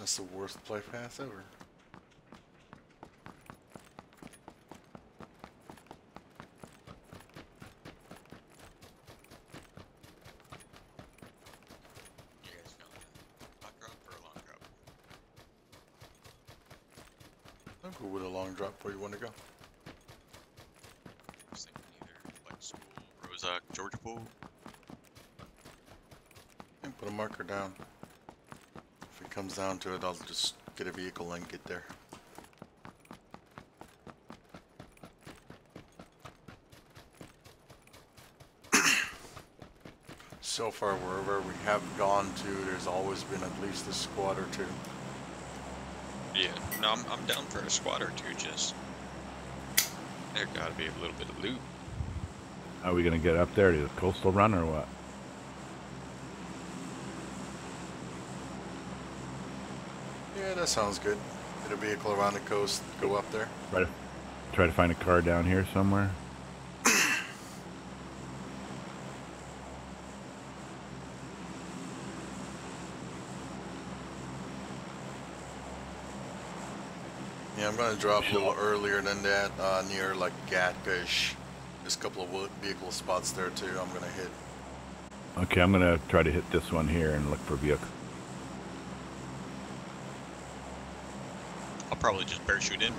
That's the worst play pass ever. I'll go with a long drop where you want to go. I was thinking either like school, Rozak, Georgia Pool. And put a marker down. If it comes down to it, I'll just get a vehicle and get there. So far, wherever we have gone to, there's always been at least a squad or two. Yeah, no, I'm down for a squad or two, just... There gotta be a little bit of loot. How are we gonna get up there to the coastal run or what? Yeah, that sounds good. Get a vehicle around the coast, go up there. Try to find a car down here somewhere. Yeah, I'm gonna drop a little earlier than that, near like Gatkish. There's a couple of vehicle spots there too I'm gonna hit. Okay, I'm gonna try to hit this one here and look for a vehicle. I'll probably just parachute in.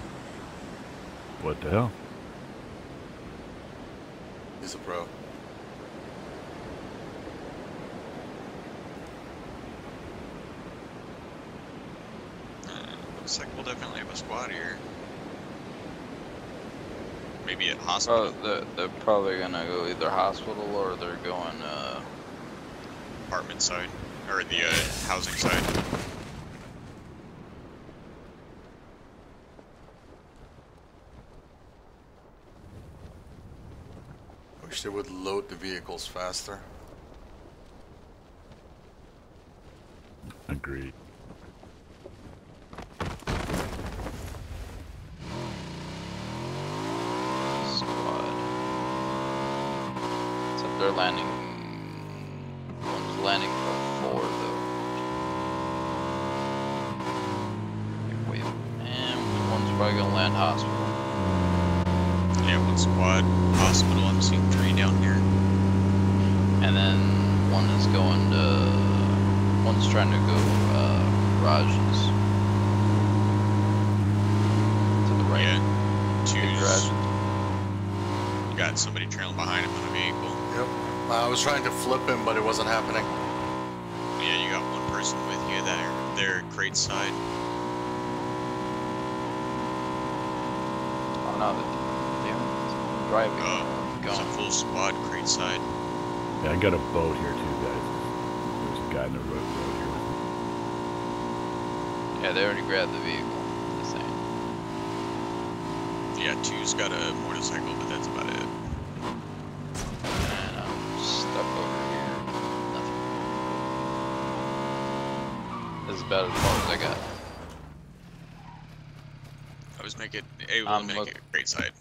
What the hell? He's a pro. Looks like we'll definitely have a squad here. Maybe at hospital. Oh, they're probably gonna go either hospital or they're going apartment side or the housing side. Wish they would load the vehicles faster. Agreed. They're landing. One's landing from 4 though. Wait, and one's probably gonna land hospital. Yeah, one squad hospital. I'm seeing 3 down here. And then one is going to. One's trying to go garages. To the right. Yeah. 2 garages. You got somebody trailing behind him on a vehicle. Yep. I was trying to flip him, but it wasn't happening. Yeah, you got one person with you there. They're crate side. Oh no, they're driving. There's a full squad crate side. Yeah, I got a boat here too, guys. There's a guy in the road here. Yeah, they already grabbed the vehicle. The same. Yeah, 2's got a motorcycle, but that's about it. That's about as far as I got. I was making it a great side.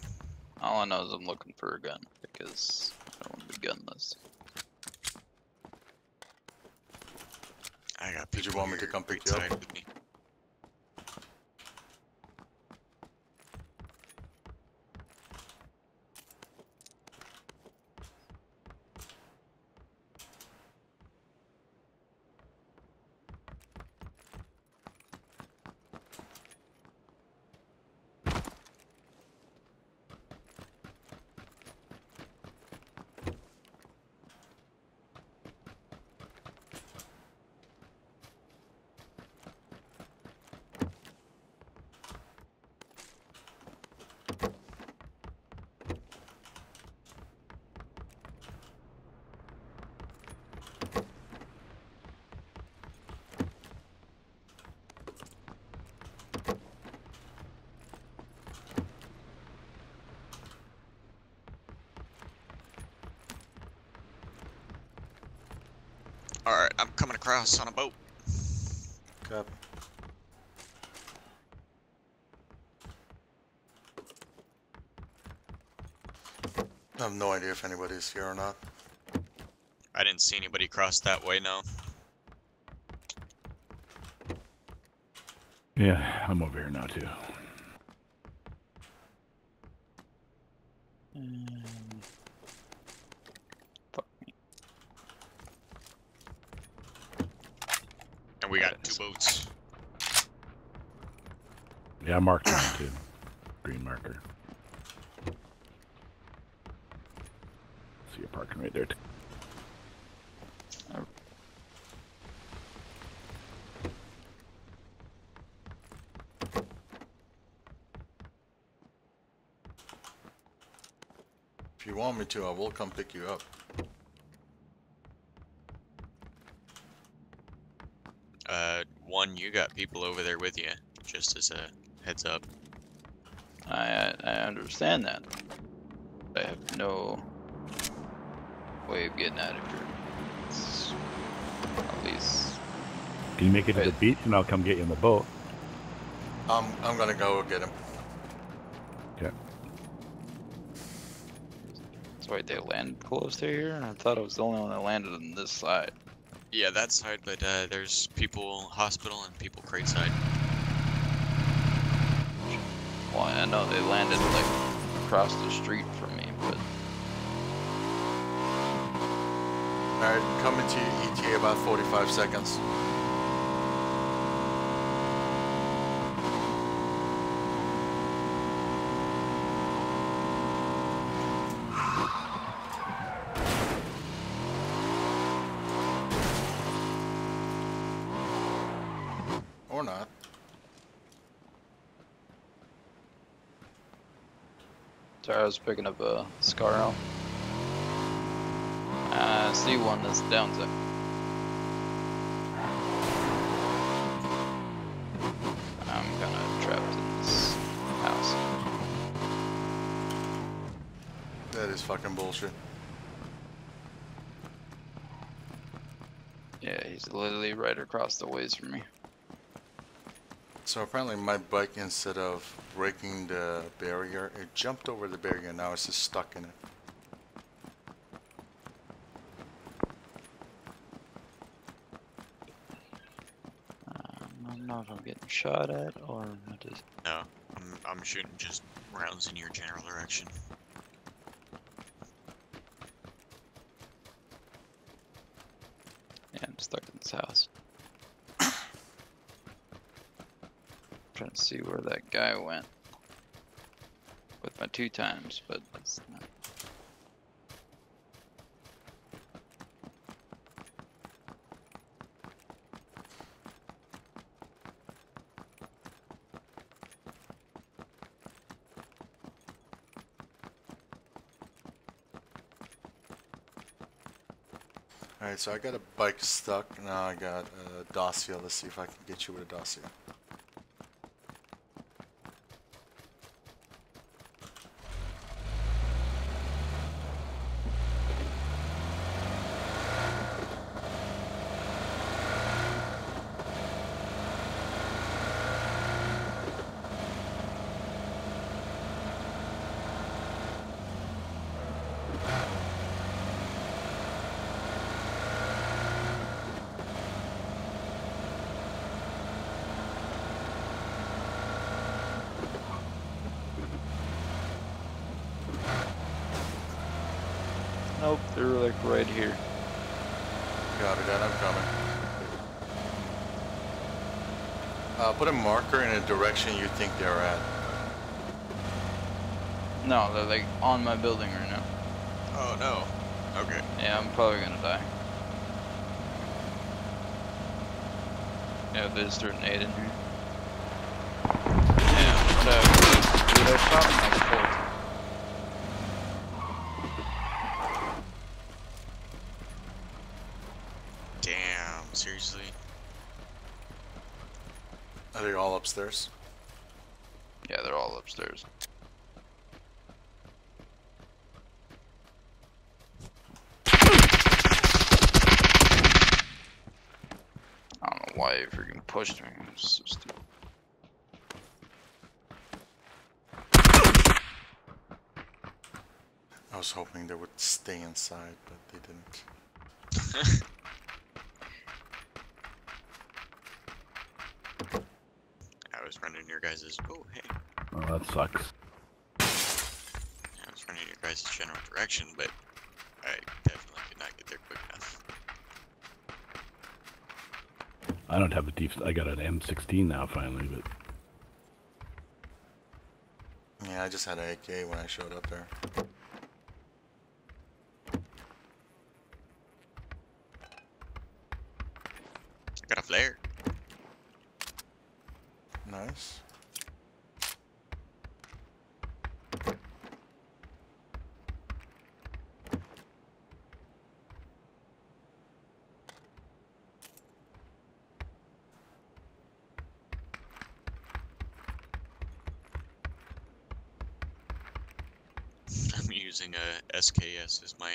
All I know is I'm looking for a gun because I don't want to be gunless. I got. Did you want me to come pick you up? With me? Alright, I'm coming across on a boat. Copy. I have no idea if anybody's here or not. I didn't see anybody cross that way, no. Yeah, I'm over here now, too. Fuck me. And we got 2 boats. Yeah, I marked them, too. Green marker. See, you're parking right there, too. If you want me to, I will come pick you up. One, you got people over there with you, just as a heads up. I understand that. I have no way of getting out of here. It's at least. Can you make it to the beach and I'll come get you in the boat? I'm gonna go get him. Okay. Wait, they landed close to here? I thought I was the only one that landed on this side. Yeah, that side, but there's people hospital and people crate side. Well, I know they landed like across the street from me, but... Alright, coming to ETA about 45 seconds. Sorry, I was picking up a scar out. I see one that's down to. I'm kinda trapped in this house. That is fucking bullshit. Yeah, he's literally right across the ways from me. So apparently my bike, instead of breaking the barrier, it jumped over the barrier and now it's just stuck in it. I don't know if I'm getting shot at or not just... No, I'm shooting just rounds in your general direction. Yeah, I'm stuck in this house. Trying to see where that guy went with my 2 times, but that's not. All right, so I got a bike stuck. Now I got a dossier. Let's see if I can get you with a dossier. Nope, they're like right here. Copy that, I'm coming. Put a marker in a direction you think they're at. No, they're like on my building right now. Oh no, okay. Yeah, I'm probably gonna die. Yeah, there's a grenade in here. Yeah, but they're probably like 4. Seriously? Are they all upstairs? Yeah, they're all upstairs. I don't know why you freaking pushed me. I'm so stupid. I was hoping they would stay inside, but they didn't. front of your guys' boat, hey. Oh, that sucks. Yeah, I was running your guys' general direction, but I definitely could not get there quick enough. I don't have a deep... I got an M16 now, finally, but... Yeah, I just had an AK when I showed up there. I got a flare. Nice. I'm using a SKS as my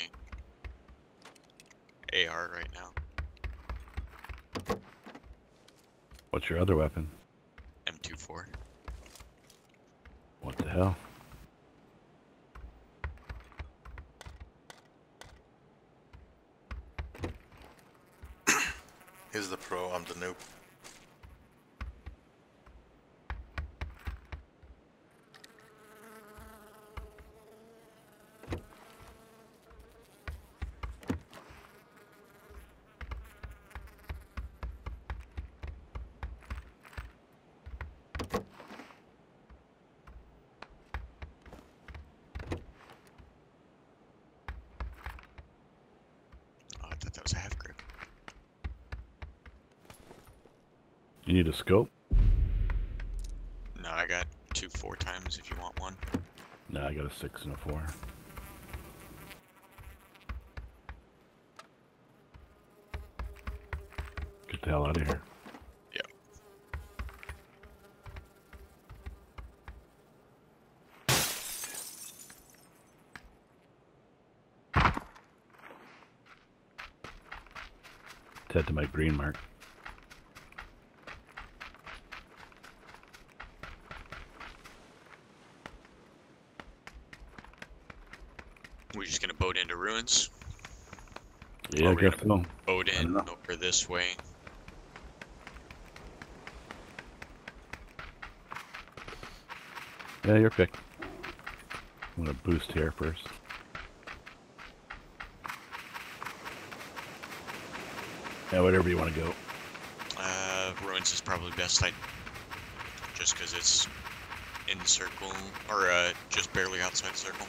AR right now. What's your other weapon? M24. What the hell? He's the pro, I'm the noob. You need a scope? No, I got 2 4x if you want one. No, I got a 6 and a 4. Get the hell out of here. Yeah. Let's head to my green mark. We're just gonna boat into ruins. Yeah, I guess so. Boat in over this way. Yeah, your pick. I'm gonna boost here first. Yeah, whatever you want to go. Ruins is probably best. Just because it's in the circle or just barely outside the circle.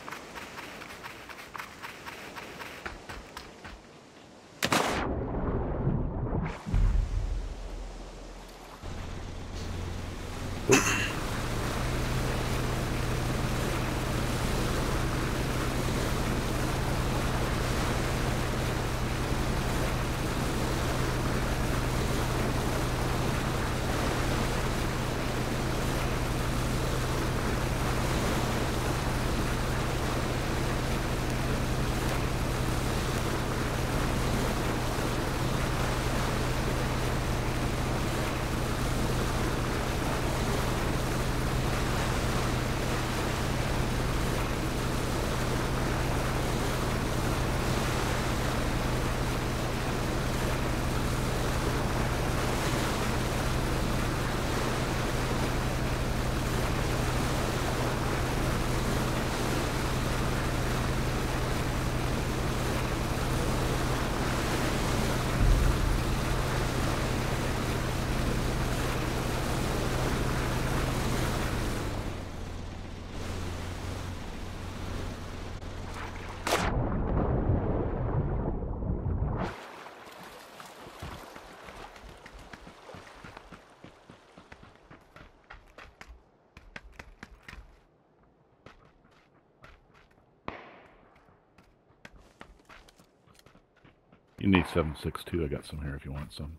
You need 7.62. I got some here if you want some.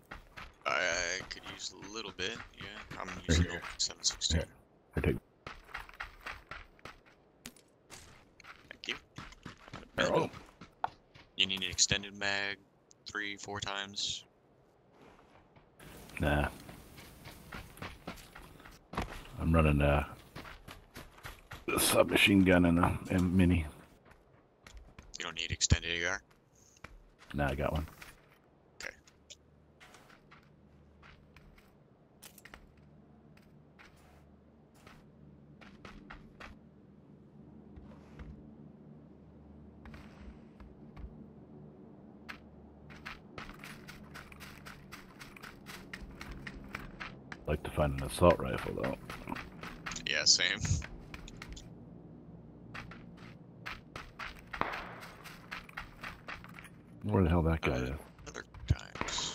I could use a little bit. Yeah, I'm using 7.62. I take. Thank you. Oh. You need an extended mag 3 4x. Nah. I'm running a submachine gun and a mini. You don't need extended AR. No, I got one. Okay. I'd like to find an assault rifle, though. Yeah, same. Where the hell that guy is? Other times.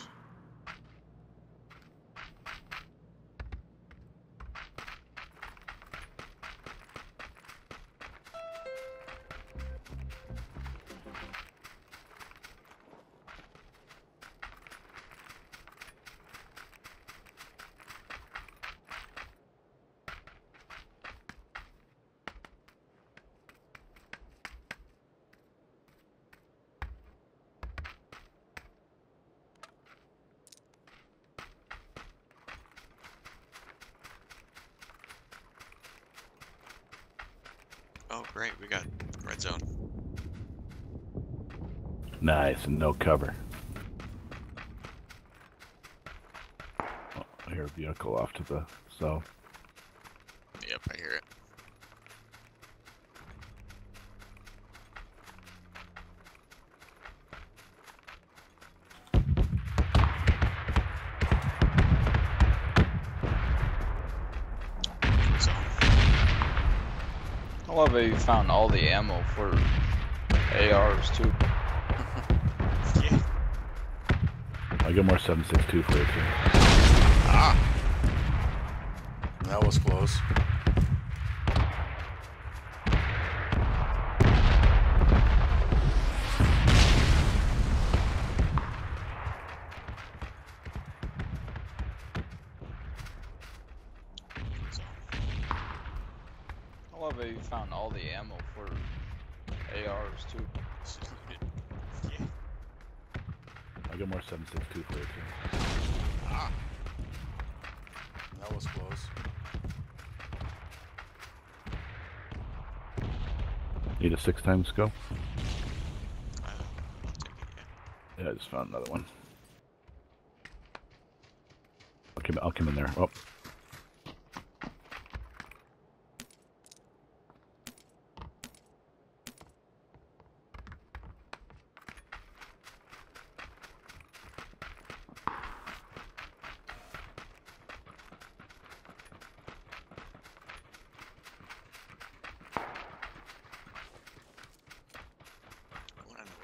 Oh, great. We got red zone. Nice, and no cover. Oh, I hear a vehicle off to the south. Yep, I hear it. I love how you found all the ammo for ARs too. Yeah. I got more 7.62 for you. Ah, that was close. I love how you found all the ammo for ARs too. Yeah. I got more 7.62 for you too. Ah, that was close. Need a 6x scope? I'll take it, yeah. Yeah, I just found another one. I'll come in there. Oh.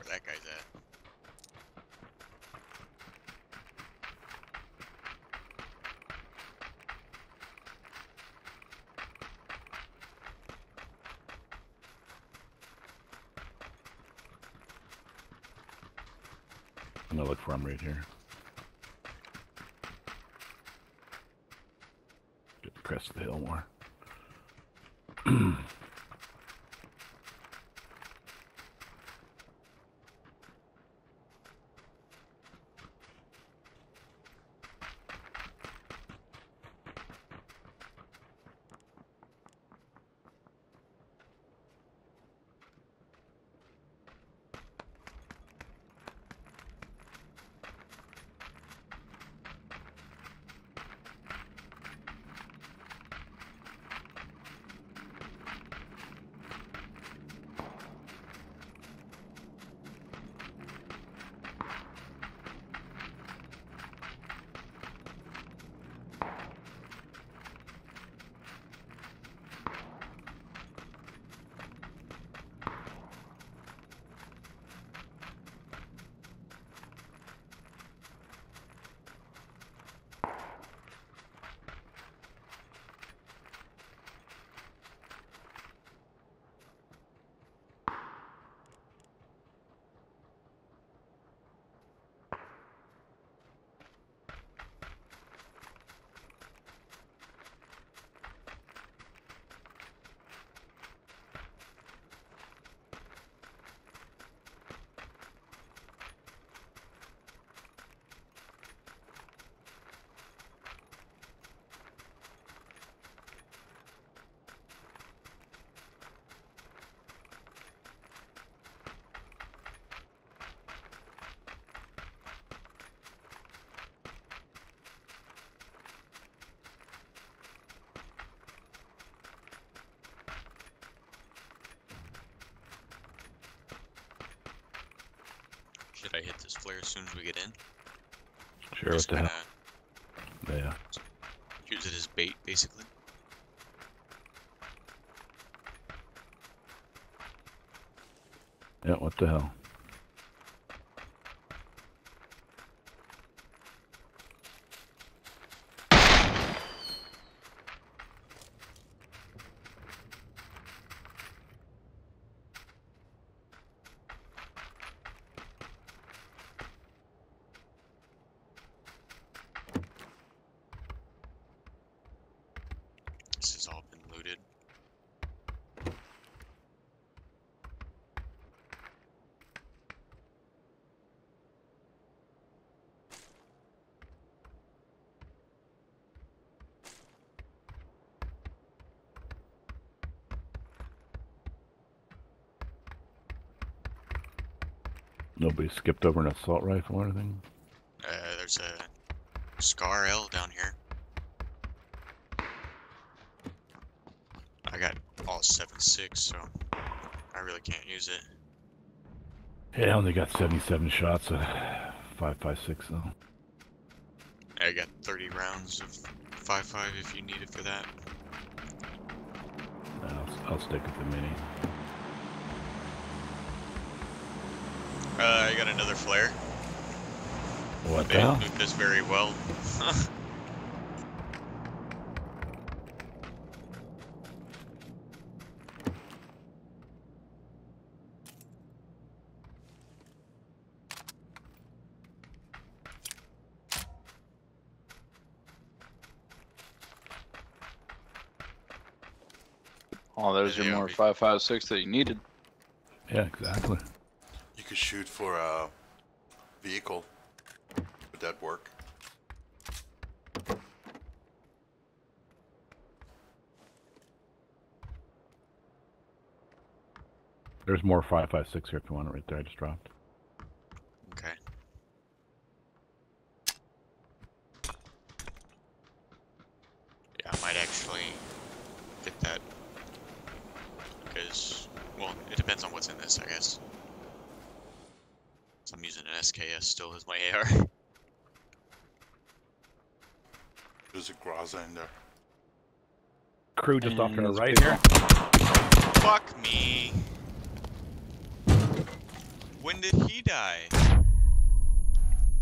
That guy's at. I'm gonna look for him right here. Get the crest of the hill more. Should I hit this flare as soon as we get in? Sure, what the hell? Yeah. use it as bait, basically. Yeah, what the hell? Nobody skipped over an assault rifle or anything? There's a Scar L down here. I got all 7.6, so I really can't use it. Yeah, I only got 77 shots of 5.56 though. I got 30 rounds of 5.5 if you need it for that. I'll stick with the mini. I got another flare. What the hell? They didn't do this very well. Oh, those are more 5.56 that you needed. Yeah, exactly. Could shoot for a vehicle. Would that work? There's more 5.56 here if you want it right there. I just dropped. Okay. Yeah, I might actually get that because, well, it depends on what's in this, I guess. I'm using an SKS still as my AR. There's a Graza in there. Crew just off to the right here. Fuck me. When did he die? I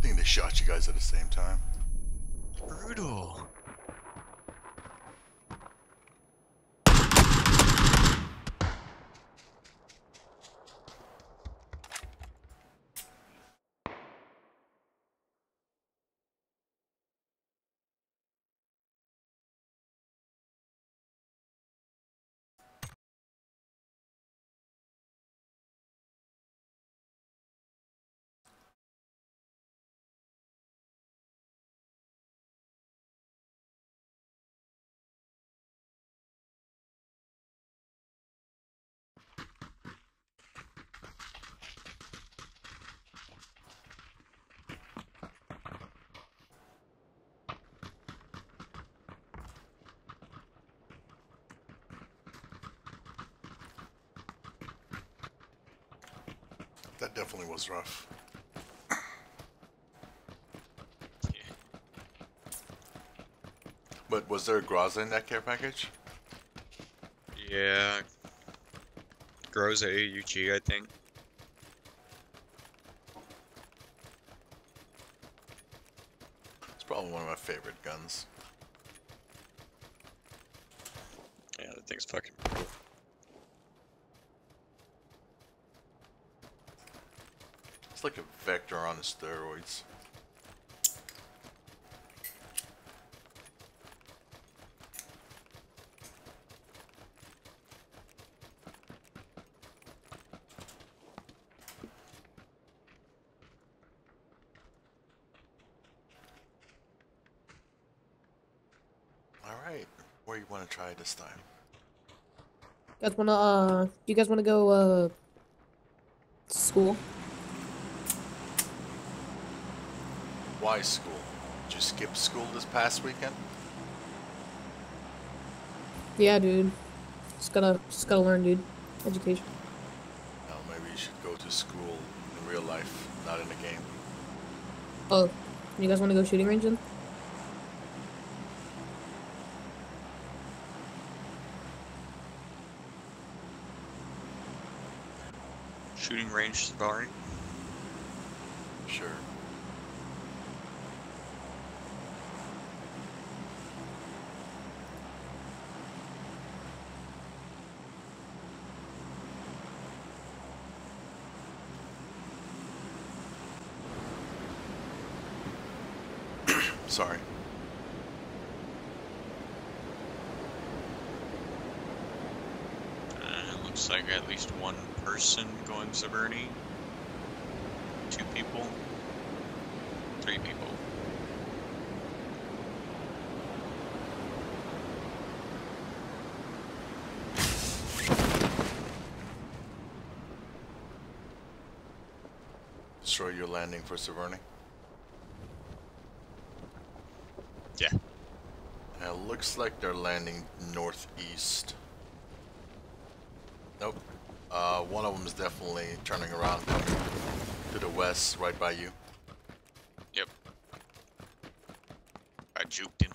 think they shot you guys at the same time. Brutal. That definitely was rough. Yeah. But was there a Graza in that care package? Yeah. Graza AUG, I think. It's probably one of my favorite guns. Yeah, that thing's fucking cool. It's like a Vector on the steroids. Alright, where you want to try this time? You guys want to, you guys want to go, school? Why school? Did you skip school this past weekend? Yeah, dude. Just gotta learn, dude. Education. Well, maybe you should go to school in real life, not in a game. Oh, you guys want to go shooting range then? shooting range sparring? Sure. Sorry. Looks like at least one person going Zaverni. 2 people. 3 people. Destroy your landing for Zaverni. Yeah. And it looks like they're landing northeast. Nope. One of them is definitely turning around to the west, right by you. Yep. I juked him.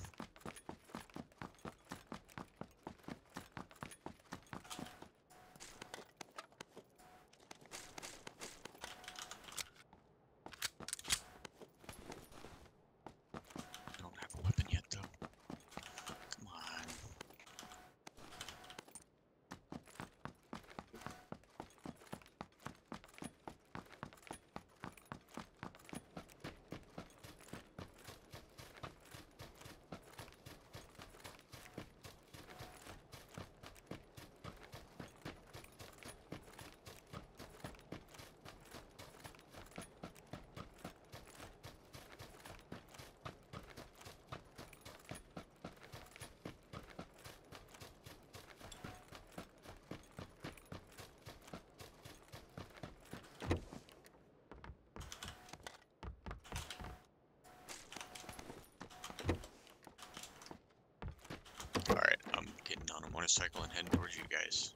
Motorcycle and head towards you guys.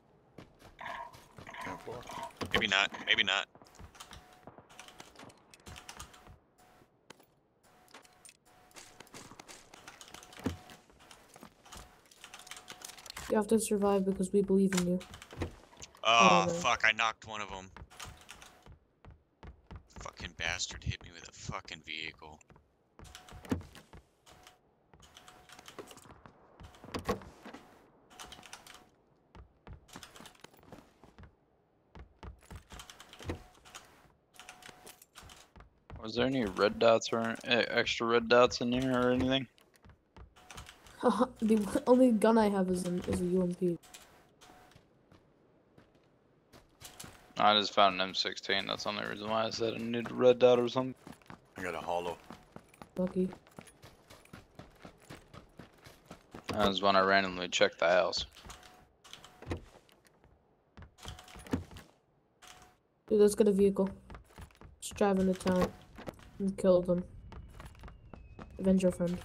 Maybe not, maybe not. You have to survive because we believe in you. Oh, fuck, I knocked one of them. Fucking bastard hit me with a fucking vehicle. Was there any red dots or extra red dots in here or anything? The only gun I have is a UMP. I just found an M16. That's the only reason why I said I needed a red dot or something. I got a hollow. Lucky. That was when I randomly checked the house. Dude, let's get a vehicle. Let's drive into town. And kill them. Avenge your friend.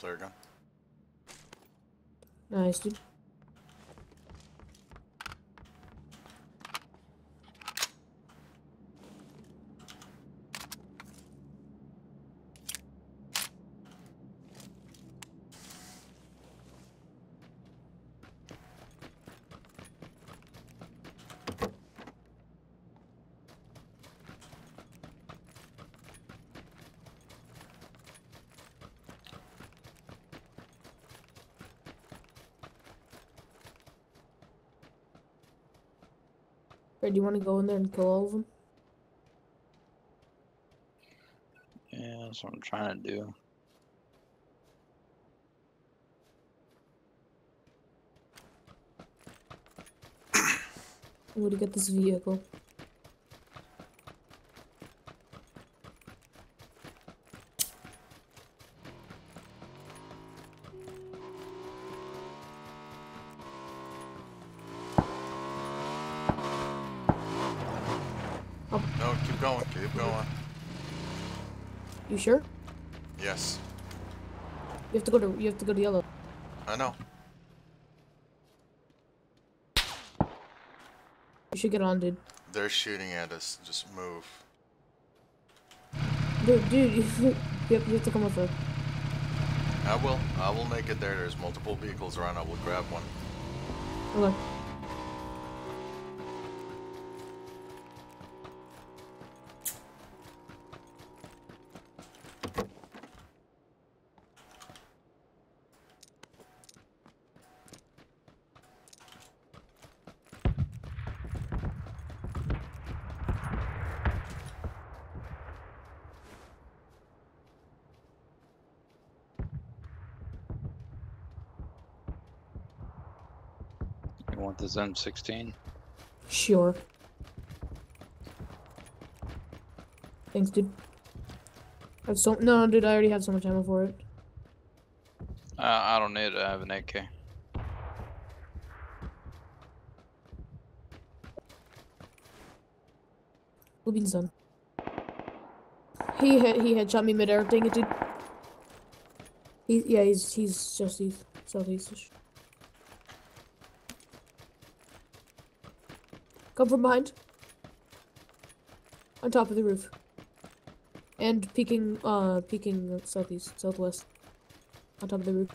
Flare gun. Nice, dude. Do you want to go in there and kill all of them? Yeah, that's what I'm trying to do. I'm going to get this vehicle. going, keep going. You sure? Yes. You have to go to yellow. I know. You should get on, dude. They're shooting at us. Just move. Dude, you have to come with us. I will make it there. There's multiple vehicles around. I will grab one. Okay. Want this M16? Sure. Thanks, dude. I have no, dude, I already have so much ammo for it. I don't need it. I have an AK. Blue Bean's done. He headshot me midair. Dang it, dude. He's just east, southeast-ish. Come from behind. On top of the roof. And peeking southeast, southwest. On top of the roof.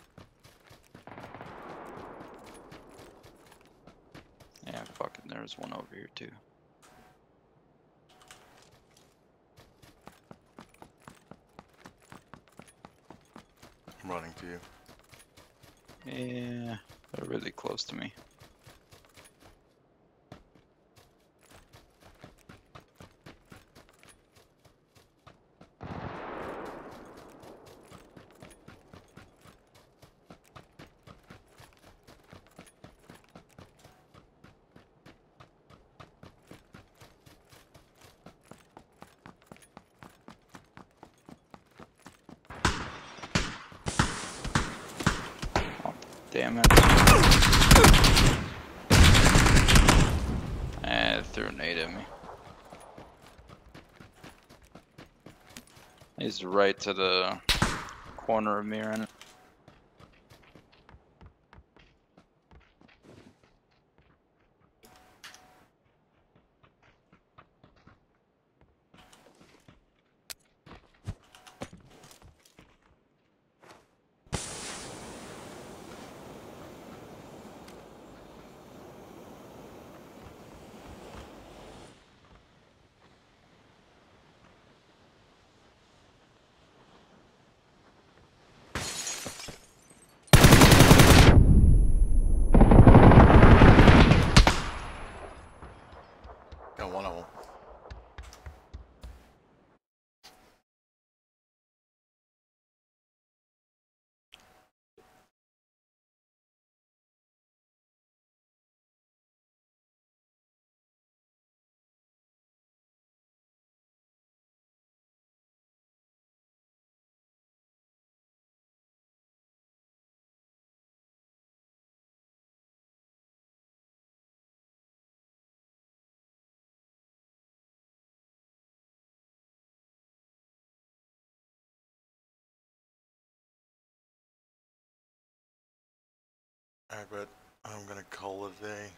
Yeah, fucking there's one over here too. I'm running to you. Yeah, they're really close to me. Damn it. It threw an 8 at me. He's right to the corner of me right now. Alright, but I'm gonna call it a day.